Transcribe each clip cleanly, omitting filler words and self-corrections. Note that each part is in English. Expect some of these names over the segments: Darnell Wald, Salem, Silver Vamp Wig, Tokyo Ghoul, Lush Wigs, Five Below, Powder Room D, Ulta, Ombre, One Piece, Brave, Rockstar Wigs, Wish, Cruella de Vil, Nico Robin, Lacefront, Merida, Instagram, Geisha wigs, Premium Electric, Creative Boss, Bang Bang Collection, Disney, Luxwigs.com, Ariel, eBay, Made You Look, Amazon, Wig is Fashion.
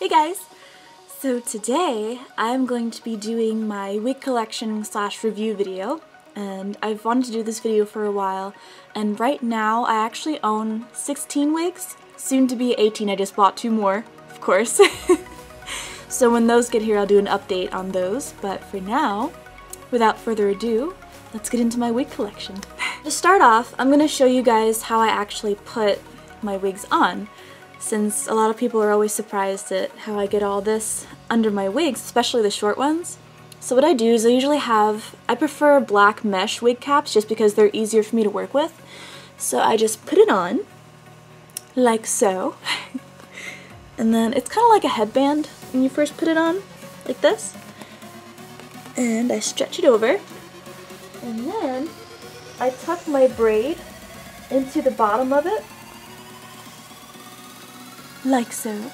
Hey guys! So today I'm going to be doing my wig collection slash review video, and I've wanted to do this video for a while, and right now I actually own 16 wigs, soon to be 18, I just bought 2 more, of course. So when those get here I'll do an update on those, but for now, without further ado, let's get into my wig collection. To start off, I'm going to show you guys how I actually put my wigs on, since a lot of people are always surprised at how I get all this under my wigs, especially the short ones. So what I do is I usually have, I prefer black mesh wig caps just because they're easier for me to work with. So I just put it on, like so, and then it's kind of like a headband when you first put it on, like this, and I stretch it over, and then I tuck my braid into the bottom of it, like so.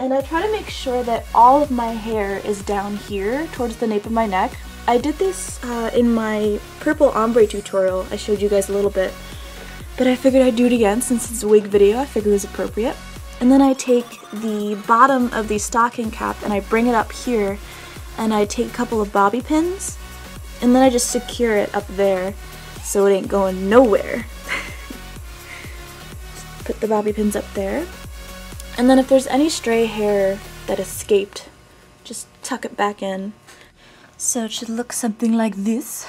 And I try to make sure that all of my hair is down here towards the nape of my neck. I did this in my purple ombre tutorial, I showed you guys a little bit, but I figured I'd do it again since it's a wig video, I figured it was appropriate. And then I take the bottom of the stocking cap and I bring it up here, and I take a couple of bobby pins, and then I just secure it up there so it ain't going nowhere. Just put the bobby pins up there. And then if there's any stray hair that escaped, just tuck it back in. So it should look something like this.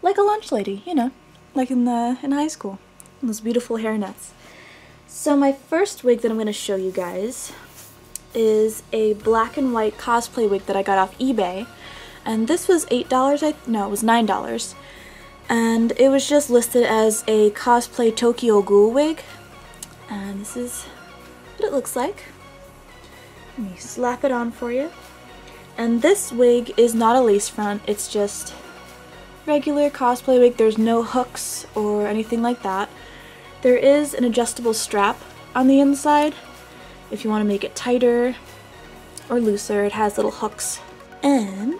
Like a lunch lady, you know, like in high school. Those beautiful hair nets. So my first wig that I'm going to show you guys is a black and white cosplay wig that I got off eBay. And this was $8, no, it was $9. And it was just listed as a cosplay Tokyo Ghoul wig. And this is what it looks like. Let me slap it on for you. And this wig is not a lace front, it's just regular cosplay wig. There's no hooks or anything like that. There is an adjustable strap on the inside if you want to make it tighter or looser. It has little hooks. And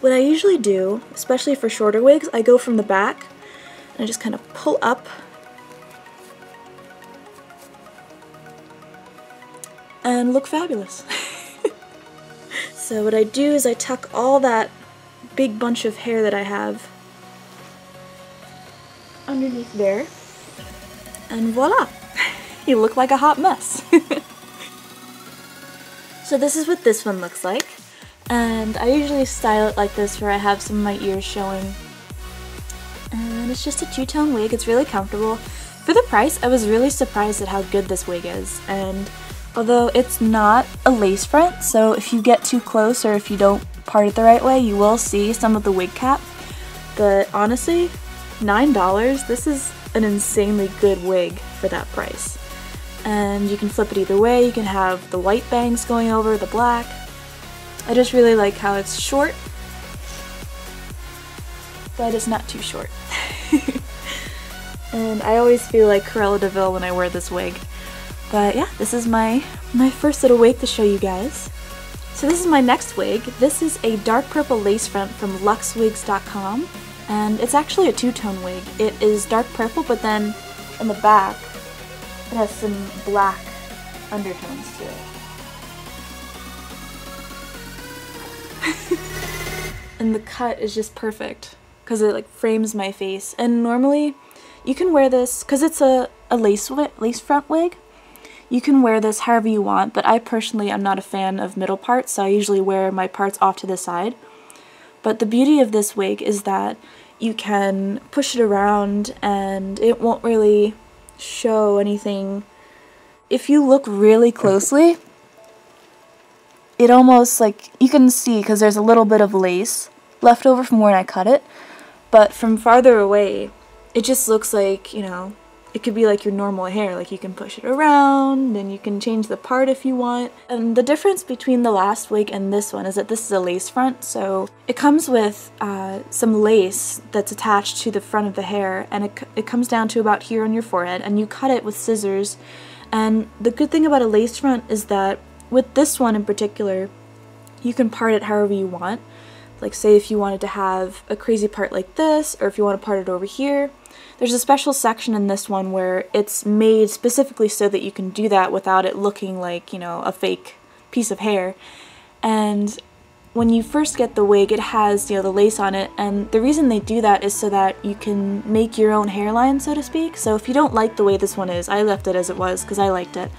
what I usually do, especially for shorter wigs, I go from the back and I just kind of pull up. And look fabulous. So what I do is I tuck all that big bunch of hair that I have underneath there. And voila! You look like a hot mess. So this is what this one looks like. And I usually style it like this where I have some of my ears showing. And it's just a two-tone wig. It's really comfortable. For the price, I was really surprised at how good this wig is. And although it's not a lace front, so if you get too close or if you don't part it the right way, you will see some of the wig cap. But honestly, $9, this is an insanely good wig for that price. And you can flip it either way. You can have the white bangs going over the black. I just really like how it's short, but it's not too short. And I always feel like Cruella de Vil when I wear this wig. But yeah, this is my first little wig to show you guys. So this is my next wig. This is a dark purple lace front from Luxwigs.com, and it's actually a two-tone wig. It is dark purple, but then in the back it has some black undertones to it. And the cut is just perfect because it like frames my face. And normally you can wear this because it's a lace front wig. You can wear this however you want, but I personally am not a fan of middle parts, so I usually wear my parts off to the side. But the beauty of this wig is that you can push it around and it won't really show anything. If you look really closely, it almost like, you can see because there's a little bit of lace left over from when I cut it, but from farther away, it just looks like, you know, it could be like your normal hair, like you can push it around and you can change the part if you want. And the difference between the last wig and this one is that this is a lace front, so it comes with some lace that's attached to the front of the hair, and it comes down to about here on your forehead, and you cut it with scissors. And the good thing about a lace front is that with this one in particular, you can part it however you want. Like say if you wanted to have a crazy part like this, or if you want to part it over here. There's a special section in this one where it's made specifically so that you can do that without it looking like, you know, a fake piece of hair. And when you first get the wig, it has, you know, the lace on it, and the reason they do that is so that you can make your own hairline, so to speak. So if you don't like the way this one is, I left it as it was because I liked it.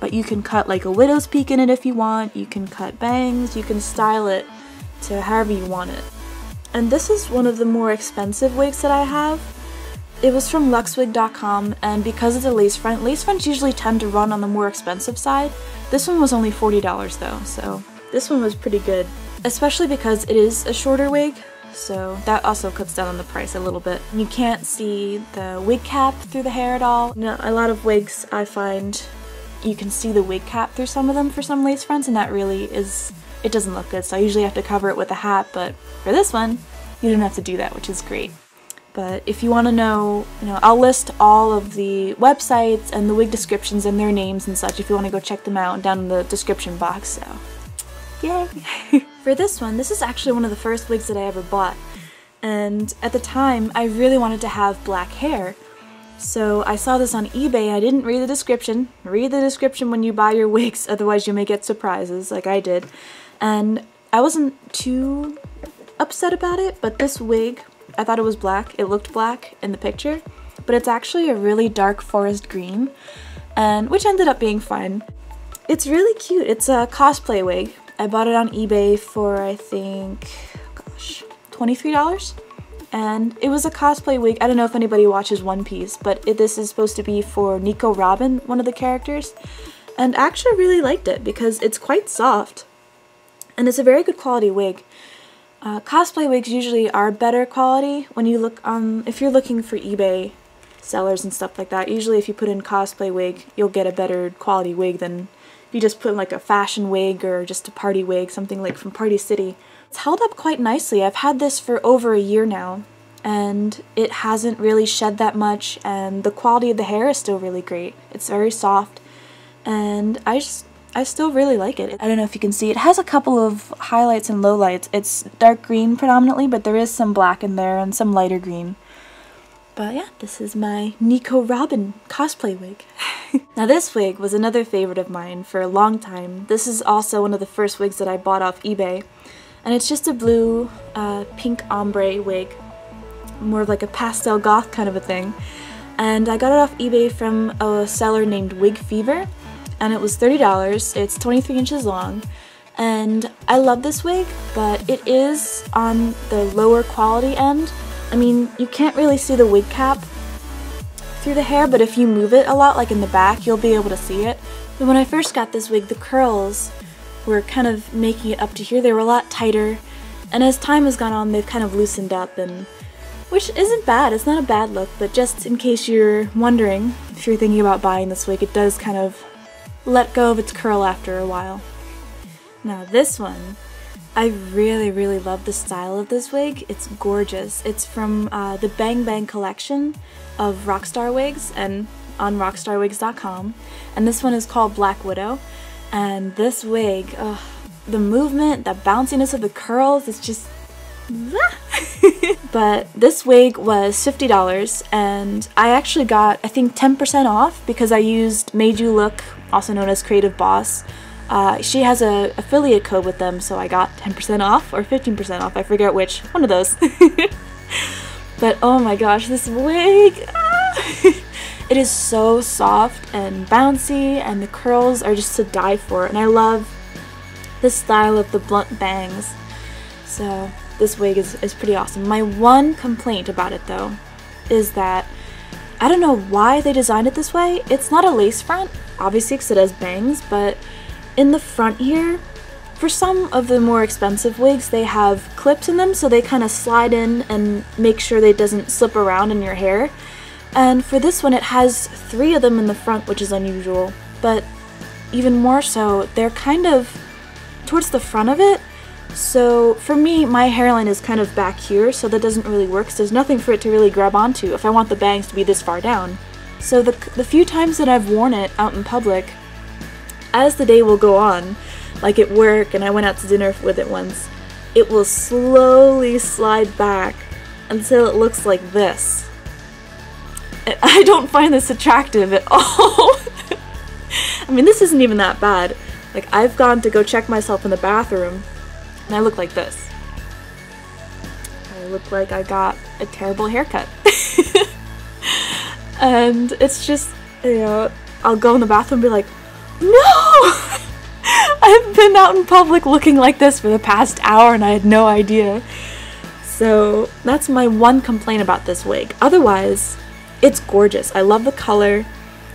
But you can cut like a widow's peak in it if you want, you can cut bangs, you can style it to however you want it. And this is one of the more expensive wigs that I have. It was from Luxwigs.com, and because it's a lace front, lace fronts usually tend to run on the more expensive side. This one was only $40 though, so this one was pretty good, especially because it is a shorter wig, so that also cuts down on the price a little bit. You can't see the wig cap through the hair at all. No, a lot of wigs I find you can see the wig cap through some of them for some lace fronts, and that really is, it doesn't look good, so I usually have to cover it with a hat, but for this one, you don't have to do that, which is great. But if you want to know, you know, I'll list all of the websites and the wig descriptions and their names and such if you want to go check them out down in the description box, so yay! For this one, this is actually one of the first wigs that I ever bought, and at the time, I really wanted to have black hair. So I saw this on eBay. I didn't read the description. Read the description when you buy your wigs, otherwise you may get surprises like I did. And I wasn't too upset about it, but this wig, I thought it was black. It looked black in the picture, but it's actually a really dark forest green, and which ended up being fine. It's really cute. It's a cosplay wig. I bought it on eBay for, I think, gosh, $23. And it was a cosplay wig. I don't know if anybody watches One Piece, but this is supposed to be for Nico Robin, one of the characters, and I actually really liked it because it's quite soft and it's a very good quality wig. Cosplay wigs usually are better quality when you look on, if you're looking for eBay sellers and stuff like that. Usually if you put in cosplay wig, you'll get a better quality wig than if you just put in like a fashion wig or just a party wig, something like from Party City. It's held up quite nicely. I've had this for over a year now, and it hasn't really shed that much, and the quality of the hair is still really great. It's very soft, and I still really like it. I don't know if you can see, it has a couple of highlights and lowlights. It's dark green predominantly, but there is some black in there and some lighter green. But yeah, this is my Nico Robin cosplay wig. Now this wig was another favorite of mine for a long time. This is also one of the first wigs that I bought off eBay. And it's just a blue, pink ombre wig, more of like a pastel goth kind of a thing. And I got it off eBay from a seller named Wig Fever, and it was $30. It's 23 inches long, and I love this wig, but it is on the lower quality end. I mean, you can't really see the wig cap through the hair, but if you move it a lot, like in the back, you'll be able to see it. But when I first got this wig, the curls were kind of making it up to here. They were a lot tighter, and as time has gone on, they've kind of loosened up, and which isn't bad. It's not a bad look, but just in case you're wondering, if you're thinking about buying this wig, it does kind of let go of its curl after a while. Now this one, I really, really love the style of this wig. It's gorgeous. It's from the Bang Bang Collection of Rockstar Wigs, and on Rockstarwigs.com, and this one is called Black Widow. And this wig, the movement, the bounciness of the curls, it's just... But this wig was $50, and I actually got, I think, 10% off because I used Made You Look, also known as Creative Boss. She has an affiliate code with them, so I got 10% off or 15% off, I forget which, one of those. But oh my gosh, this wig! It is so soft and bouncy, and the curls are just to die for, and I love the style of the blunt bangs. So this wig is pretty awesome. My one complaint about it though is that I don't know why they designed it this way. It's not a lace front, obviously, because it has bangs, but in the front here, for some of the more expensive wigs, they have clips in them, so they kind of slide in and make sure that it doesn't slip around in your hair. And for this one, it has three of them in the front, which is unusual, but even more so, they're kind of towards the front of it. So for me, my hairline is kind of back here, so that doesn't really work, so there's nothing for it to really grab onto if I want the bangs to be this far down. So the few times that I've worn it out in public, as the day will go on, like at work, and I went out to dinner with it once, it will slowly slide back until it looks like this. I don't find this attractive at all. I mean, this isn't even that bad. Like, I've gone to go check myself in the bathroom and I look like this. I look like I got a terrible haircut. And it's just, you know, I'll go in the bathroom and be like, no! I've been out in public looking like this for the past hour and I had no idea. So that's my one complaint about this wig. Otherwise, it's gorgeous. I love the color.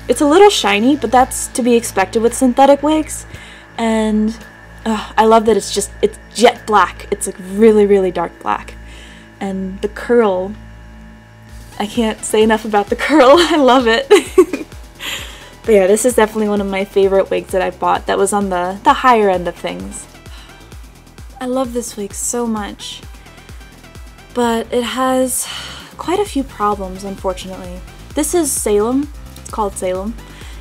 It's a little shiny, but that's to be expected with synthetic wigs. And I love that it's jet black. It's like really, really dark black. And the curl, I can't say enough about the curl. I love it. But yeah, this is definitely one of my favorite wigs that I bought that was on the higher end of things. I love this wig so much, but it has quite a few problems, unfortunately. This is Salem. It's called Salem.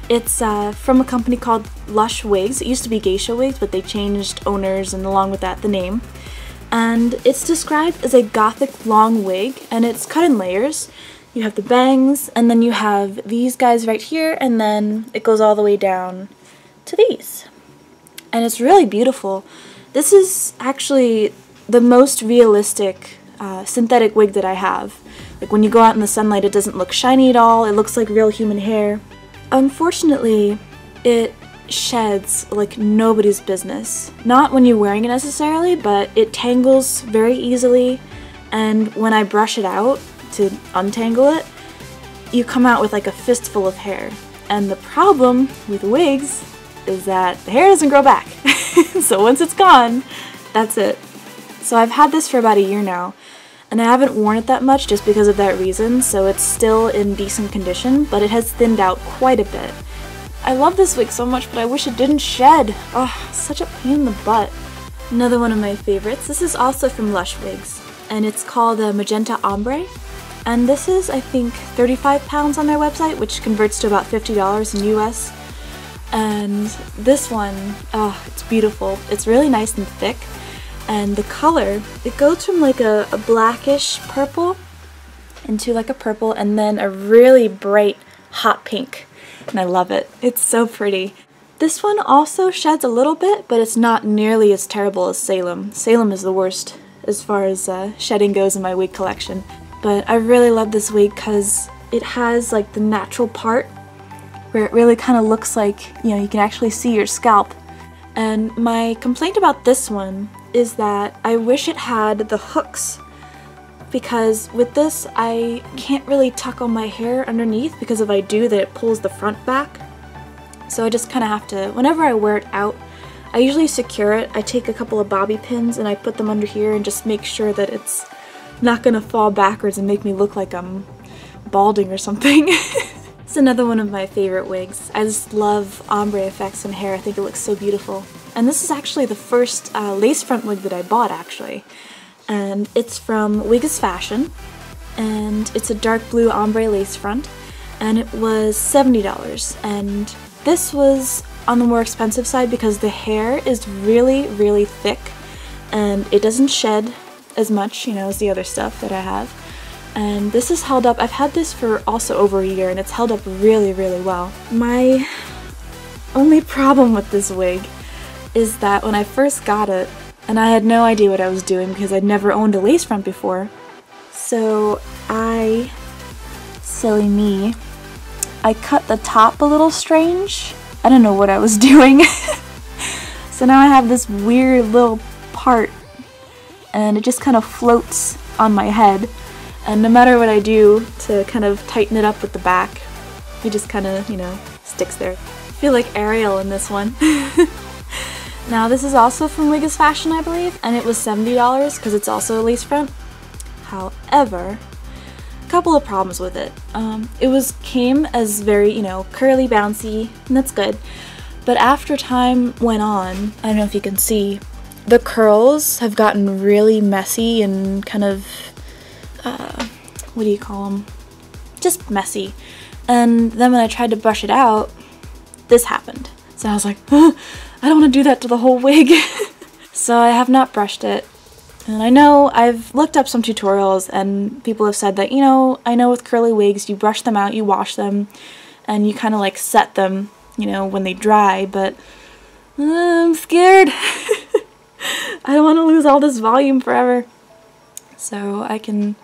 It's from a company called Lush Wigs. It used to be Geisha Wigs, but they changed owners and along with that the name. And it's described as a gothic long wig, and it's cut in layers. You have the bangs, and then you have these guys right here, and then it goes all the way down to these. And it's really beautiful. This is actually the most realistic synthetic wig that I have. Like, when you go out in the sunlight, it doesn't look shiny at all. It looks like real human hair. Unfortunately, it sheds like nobody's business. Not when you're wearing it necessarily, but it tangles very easily, and when I brush it out to untangle it, you come out with like a fistful of hair. And the problem with wigs is that the hair doesn't grow back. So once it's gone, that's it. So I've had this for about a year now, and I haven't worn it that much just because of that reason, so it's still in decent condition, but it has thinned out quite a bit. I love this wig so much, but I wish it didn't shed. Oh, such a pain in the butt. Another one of my favorites. This is also from Lush Wigs, and it's called a Magenta Ombre. And this is, I think, £35 on their website, which converts to about $50 in US. And this one, oh, it's beautiful. It's really nice and thick. And the color, it goes from like a blackish purple into like a purple and then a really bright hot pink, and I love it. It's so pretty. This one also sheds a little bit, but it's not nearly as terrible as Salem. Salem is the worst as far as shedding goes in my wig collection, but I really love this wig because it has like the natural part where it really kind of looks like, you know, you can actually see your scalp. And my complaint about this one is that I wish it had the hooks, because with this I can't really tuck all my hair underneath, because if I do that it pulls the front back. So I just kind of have to, whenever I wear it out, I usually secure it. I take a couple of bobby pins and I put them under here and just make sure that it's not gonna fall backwards and make me look like I'm balding or something. It's another one of my favorite wigs. I just love ombre effects and hair. I think it looks so beautiful. And this is actually the first lace front wig that I bought, actually. And it's from Wig is Fashion, and it's a dark blue ombre lace front, and it was $70. And this was on the more expensive side because the hair is really, really thick, and it doesn't shed as much, you know, as the other stuff that I have. And this is held up. I've had this for also over a year, and it's held up really, really well. My only problem with this wig is that when I first got it, and I had no idea what I was doing because I'd never owned a lace front before, so I, silly me, I cut the top a little strange. I don't know what I was doing. So now I have this weird little part, and it just kind of floats on my head. And no matter what I do to kind of tighten it up with the back, it just kind of, you know, sticks there. I feel like Ariel in this one. Now this is also from Wig is Fashion, I believe, and it was $70 because it's also a lace front. However, a couple of problems with it. It came as very, you know, curly, bouncy, and that's good. But after time went on, I don't know if you can see, the curls have gotten really messy and kind of what do you call them? Just messy. And then when I tried to brush it out, this happened. So I was like, I don't want to do that to the whole wig. So I have not brushed it. And I know I've looked up some tutorials and people have said that, you know, I know with curly wigs you brush them out, you wash them, and you kind of like set them, you know, when they dry, but I'm scared. I don't want to lose all this volume forever. So I don't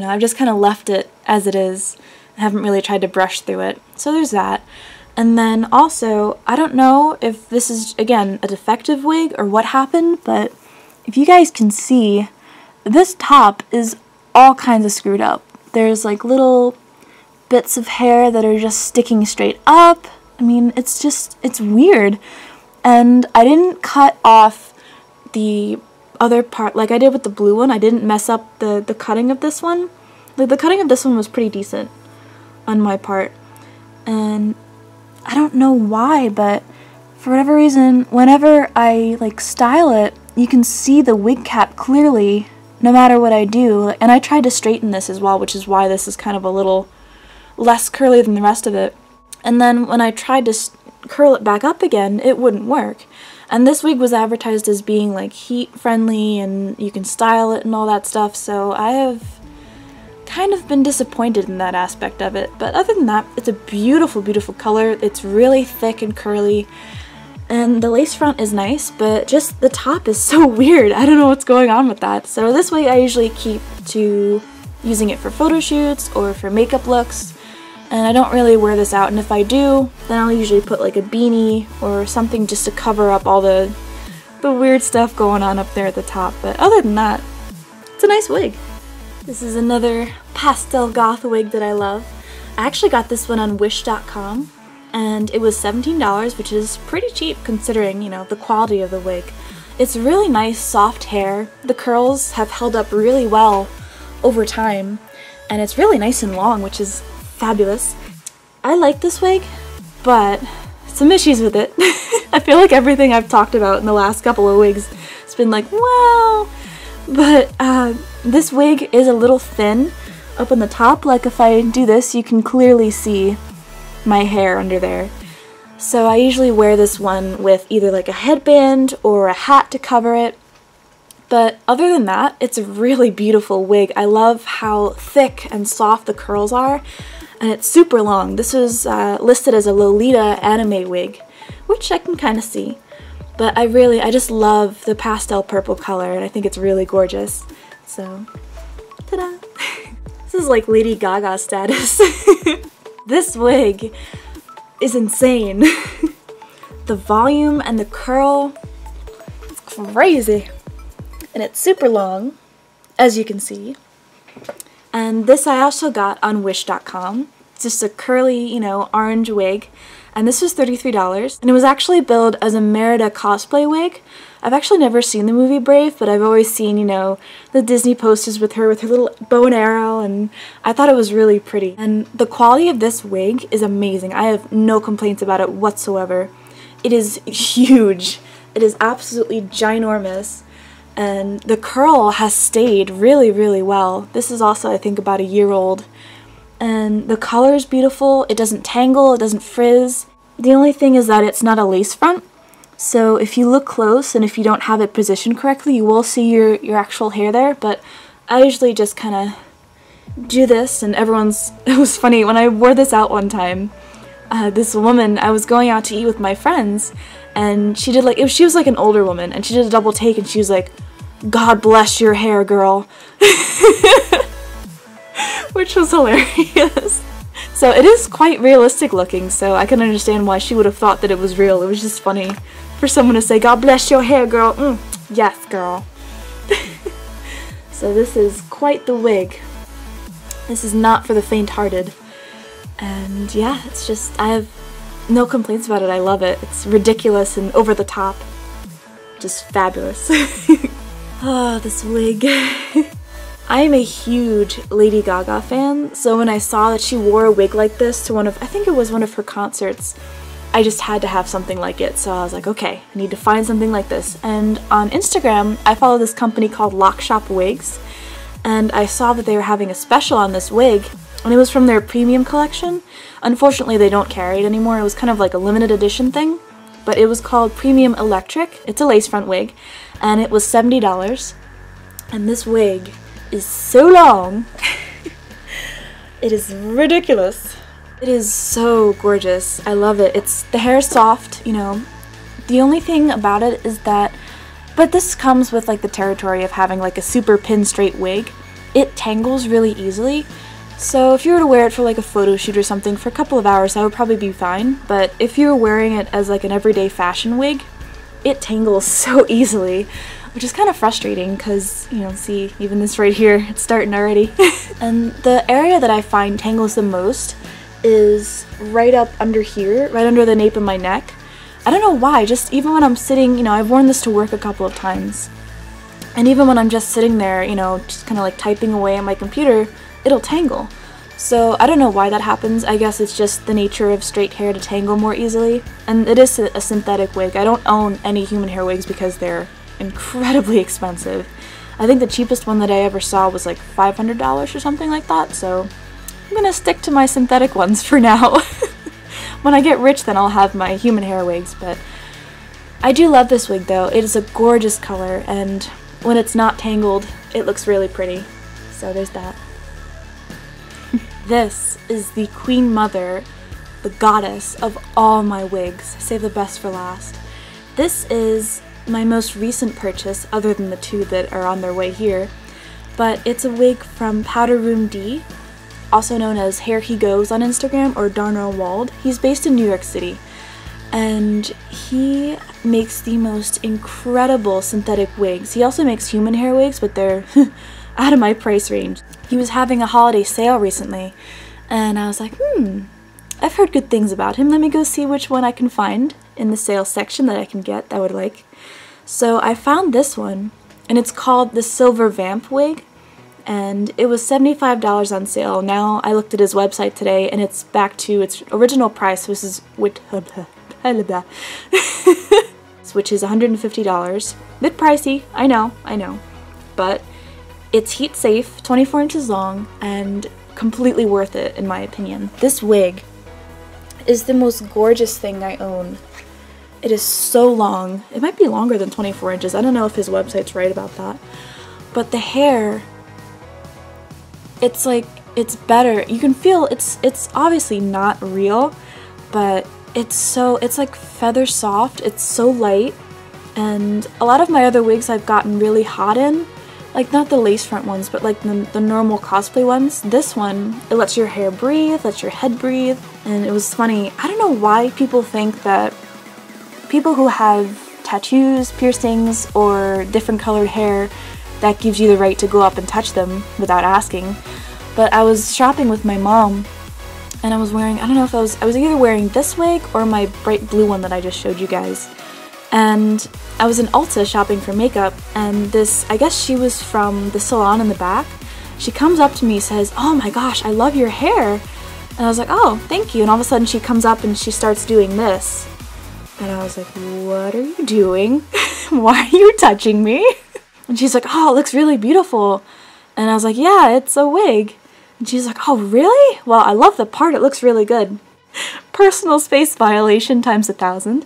know, I've just kind of left it as it is. I haven't really tried to brush through it. So there's that. And then also, I don't know if this is, again, a defective wig or what happened, but if you guys can see, this top is all kinds of screwed up. There's like little bits of hair that are just sticking straight up. I mean, it's just, it's weird. And I didn't cut off the other part like I did with the blue one. I didn't mess up the cutting of this one. The cutting of this one was pretty decent on my part. And I don't know why, but for whatever reason, whenever I like style it, you can see the wig cap clearly no matter what I do. And I tried to straighten this as well, which is why this is kind of a little less curly than the rest of it. And then when I tried to curl it back up again, it wouldn't work. And this wig was advertised as being like heat friendly and you can style it and all that stuff, so I have kind of been disappointed in that aspect of it. But other than that, it's a beautiful, beautiful color. It's really thick and curly, and the lace front is nice, but just the top is so weird. I don't know what's going on with that. So this wig I usually keep to using it for photo shoots or for makeup looks, and I don't really wear this out, and if I do, then I'll usually put like a beanie or something just to cover up all the weird stuff going on up there at the top. But other than that, it's a nice wig. This is another pastel goth wig that I love. I actually got this one on Wish.com, and it was $17, which is pretty cheap considering, you know, the quality of the wig. It's really nice, soft hair. The curls have held up really well over time, and it's really nice and long, which is fabulous. I like this wig, but some issues with it. I feel like everything I've talked about in the last couple of wigs has been like, well, but this wig is a little thin up on the top. Like if I do this, you can clearly see my hair under there. So I usually wear this one with either like a headband or a hat to cover it. But other than that, it's a really beautiful wig. I love how thick and soft the curls are, and it's super long. This was listed as a Lolita anime wig, which I can kind of see. But I just love the pastel purple color, and I think it's really gorgeous. So, ta-da! This is like Lady Gaga status. This wig is insane. The volume and the curl, it's crazy. And it's super long, as you can see. And this I also got on Wish.com. It's just a curly, you know, orange wig. And this was $33, and it was actually billed as a Merida cosplay wig. I've actually never seen the movie Brave, but I've always seen, you know, the Disney posters with her little bow and arrow, and I thought it was really pretty. And the quality of this wig is amazing. I have no complaints about it whatsoever. It is huge. It is absolutely ginormous, and the curl has stayed really, really well. This is also, I think, about a year old. And the color is beautiful. It doesn't tangle, it doesn't frizz. The only thing is that it's not a lace front, so if you look close and if you don't have it positioned correctly, you will see your actual hair there. But I usually just kind of do this, and it was funny, when I wore this out one time, this woman, I was going out to eat with my friends, and she was like an older woman, and she did a double take, and she was like, "God bless your hair, girl." Which was hilarious. So it is quite realistic looking, so I can understand why she would have thought that it was real. It was just funny for someone to say, "God bless your hair, girl." Yes, girl. So this is quite the wig. This is not for the faint-hearted. And yeah, it's just, I have no complaints about it. I love it. It's ridiculous and over the top. Just fabulous. Oh, this wig. I am a huge Lady Gaga fan, so when I saw that she wore a wig like this to I think it was one of her concerts, I just had to have something like it. So I was like, okay, I need to find something like this. And on Instagram, I follow this company called Lockshop Wigs, and I saw that they were having a special on this wig, and it was from their Premium Collection. Unfortunately, they don't carry it anymore. It was kind of like a limited edition thing, but it was called Premium Electric. It's a lace front wig, and it was $70. And this wig is so long. It is ridiculous. It is so gorgeous. I love it. It's the hair soft, you know. The only thing about it is that, but this comes with like the territory of having like a super pin straight wig. It tangles really easily. So if you were to wear it for like a photo shoot or something for a couple of hours, that would probably be fine. But if you were wearing it as like an everyday fashion wig, it tangles so easily, which is kind of frustrating because, you know, see, even this right here, it's starting already. And the area that I find tangles the most is right up under here, right under the nape of my neck. I don't know why, just even when I'm sitting, you know, I've worn this to work a couple of times. And even when I'm just sitting there, you know, just kind of like typing away at my computer, it'll tangle. So I don't know why that happens. I guess it's just the nature of straight hair to tangle more easily. And it is a synthetic wig. I don't own any human hair wigs because they're incredibly expensive. I think the cheapest one that I ever saw was like $500 or something like that, so I'm gonna stick to my synthetic ones for now. When I get rich, then I'll have my human hair wigs, but I do love this wig though. It is a gorgeous color, and when it's not tangled, it looks really pretty. So there's that. This is the Queen Mother, the goddess of all my wigs. Save the best for last. This is my most recent purchase, other than the two that are on their way here, but it's a wig from Powder Room D, also known as Hair He Goes on Instagram, or Darnell Wald. He's based in New York City, and he makes the most incredible synthetic wigs. He also makes human hair wigs, but they're out of my price range. He was having a holiday sale recently, and I was like, I've heard good things about him. Let me go see which one I can find in the sales section that I can get that I would like. So I found this one, and it's called the Silver Vamp Wig, and it was $75 on sale. Now I looked at his website today, and it's back to its original price, which is $150. Bit pricey, I know, but it's heat safe, 24 inches long, and completely worth it in my opinion. This wig is the most gorgeous thing I own. It is so long. It might be longer than 24 inches. I don't know if his website's right about that. But the hair, it's like, it's better. You can feel, it's obviously not real, but it's like feather soft. It's so light. And a lot of my other wigs I've gotten really hot in, like not the lace front ones, but like the normal cosplay ones. This one, it lets your hair breathe, lets your head breathe. And it was funny, I don't know why people think that people who have tattoos, piercings, or different colored hair, that gives you the right to go up and touch them without asking. But I was shopping with my mom, and I was wearing, I don't know if I was either wearing this wig or my bright blue one that I just showed you guys. And I was in Ulta shopping for makeup, and this, I guess she was from the salon in the back. She comes up to me, says, "Oh my gosh, I love your hair." And I was like, "Oh, thank you." And all of a sudden she comes up and she starts doing this. And I was like, "What are you doing? Why are you touching me?" And she's like, "Oh, it looks really beautiful." And I was like, "Yeah, it's a wig." And she's like, "Oh, really? Well, I love the part. It looks really good." Personal space violation times 1,000.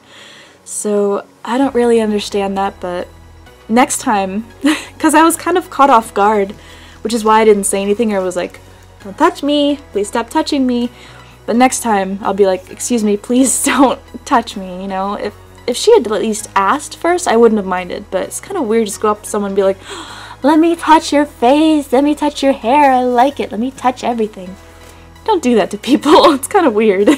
So I don't really understand that, but next time, because I was kind of caught off guard, which is why I didn't say anything, or was like, "Don't touch me, please stop touching me." But next time, I'll be like, "Excuse me, please don't touch me," you know? If she had at least asked first, I wouldn't have minded, but it's kind of weird to just go up to someone and be like, "Let me touch your face, let me touch your hair, I like it, let me touch everything." Don't do that to people, it's kind of weird.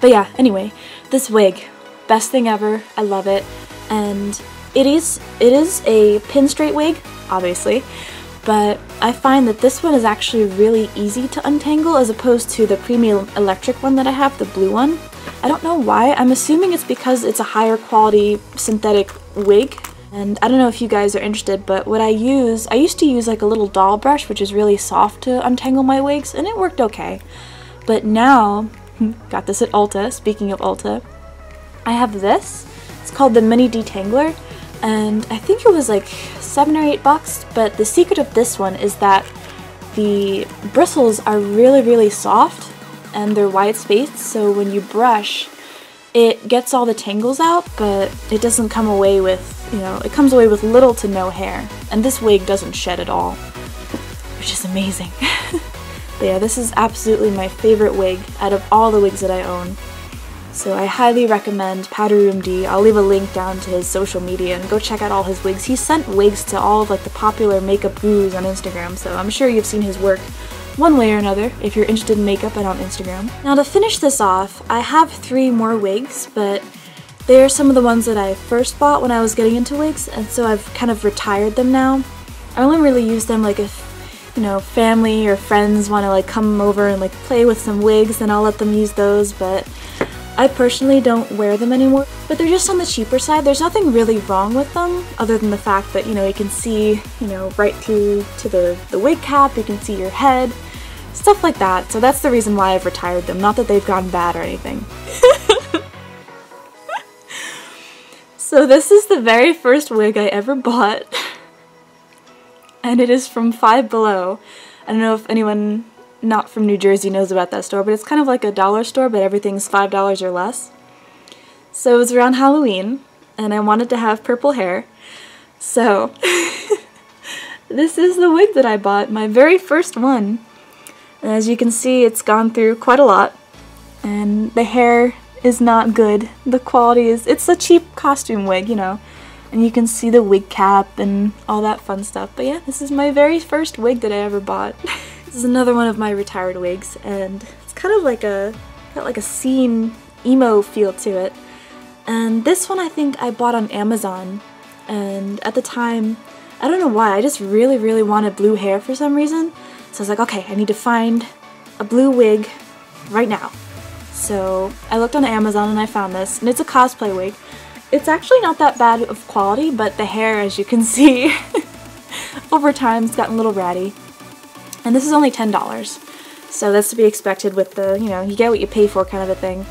But yeah, anyway, this wig, best thing ever, I love it. And it is a pin straight wig, obviously, but I find that this one is actually really easy to untangle as opposed to the Premium Electric one that I have, the blue one. I don't know why. I'm assuming it's because it's a higher quality synthetic wig. And I don't know if you guys are interested, but what I used to use like a little doll brush, which is really soft to untangle my wigs, and it worked okay. But now, got this at Ulta, speaking of Ulta, I have this. It's called the Mini Detangler. And I think it was like $7 or $8, but the secret of this one is that the bristles are really, really soft and they're wide spaced, so when you brush, It gets all the tangles out, but it doesn't come away with, you know, it comes away with little to no hair. And this wig doesn't shed at all, which is amazing. But yeah, this is absolutely my favorite wig out of all the wigs that I own. So I highly recommend Powder Room D. I'll leave a link down to his social media and go check out all his wigs. He sent wigs to all of like the popular makeup gurus on Instagram, so I'm sure you've seen his work one way or another if you're interested in makeup and on Instagram. Now to finish this off, I have 3 more wigs, but they're some of the ones that I first bought when I was getting into wigs, and so I've kind of retired them now. I only really use them like if, you know, family or friends want to like come over and like play with some wigs, then I'll let them use those, but I personally don't wear them anymore. But they're just on the cheaper side. There's nothing really wrong with them other than the fact that, you know, you can see, you know, right through to the wig cap, you can see your head, stuff like that. So that's the reason why I've retired them, not that they've gone bad or anything. So this is the very first wig I ever bought, and it is from Five Below. I don't know if anyone not from New Jersey knows about that store, but it's kind of like a dollar store, but everything's $5 or less. So it was around Halloween, and I wanted to have purple hair, so this is the wig that I bought, my very first one. And as you can see, it's gone through quite a lot, and the hair is not good. The quality is, it's a cheap costume wig, you know, and you can see the wig cap and all that fun stuff. But yeah, this is my very first wig that I ever bought. This is another one of my retired wigs, and it's kind of like a, got like a scene emo feel to it. And this one I think I bought on Amazon, and at the time, I don't know why, I just really wanted blue hair for some reason. So I was like, okay, I need to find a blue wig right now. So I looked on Amazon and I found this, and it's a cosplay wig. It's actually not that bad of quality, but the hair, as you can see, over time it's gotten a little ratty. And this is only $10, so that's to be expected with the, you know, you get what you pay for kind of a thing.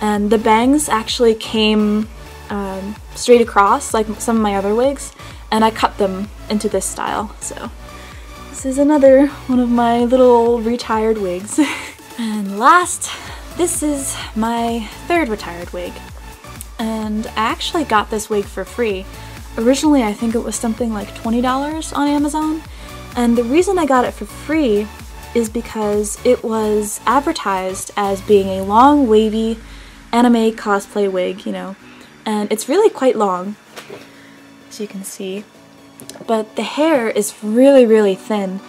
And the bangs actually came straight across, like some of my other wigs, and I cut them into this style. So this is another one of my little retired wigs. And last, this is my third retired wig. And I actually got this wig for free. Originally, I think it was something like $20 on Amazon. And the reason I got it for free is because it was advertised as being a long, wavy anime cosplay wig, you know, and it's really quite long, as you can see, but the hair is really thin,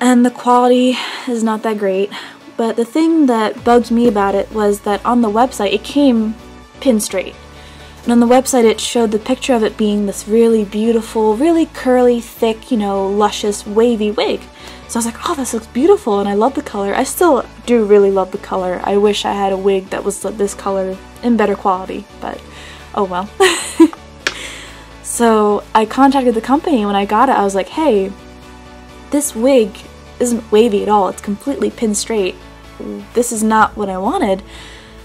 and the quality is not that great. But the thing that bugged me about it was that on the website it came pin straight, and on the website it showed the picture of it being this really beautiful, really curly, thick, you know, luscious, wavy wig. So I was like, oh, this looks beautiful, and I love the color. I still do really love the color. I wish I had a wig that was this color in better quality, but oh well. So I contacted the company when I got it. I was like, hey, this wig isn't wavy at all. It's completely pin straight. This is not what I wanted.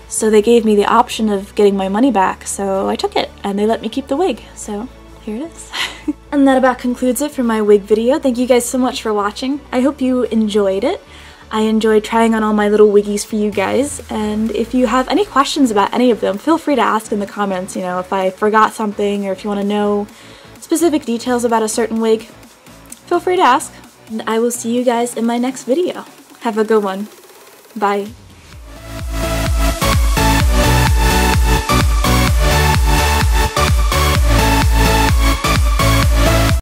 So they gave me the option of getting my money back, so I took it, and they let me keep the wig, so here it is. And that about concludes it for my wig video. Thank you guys so much for watching. I hope you enjoyed it. I enjoyed trying on all my little wiggies for you guys, and if you have any questions about any of them, feel free to ask in the comments, you know, if I forgot something, or if you want to know specific details about a certain wig, feel free to ask, and I will see you guys in my next video. Have a good one. Bye.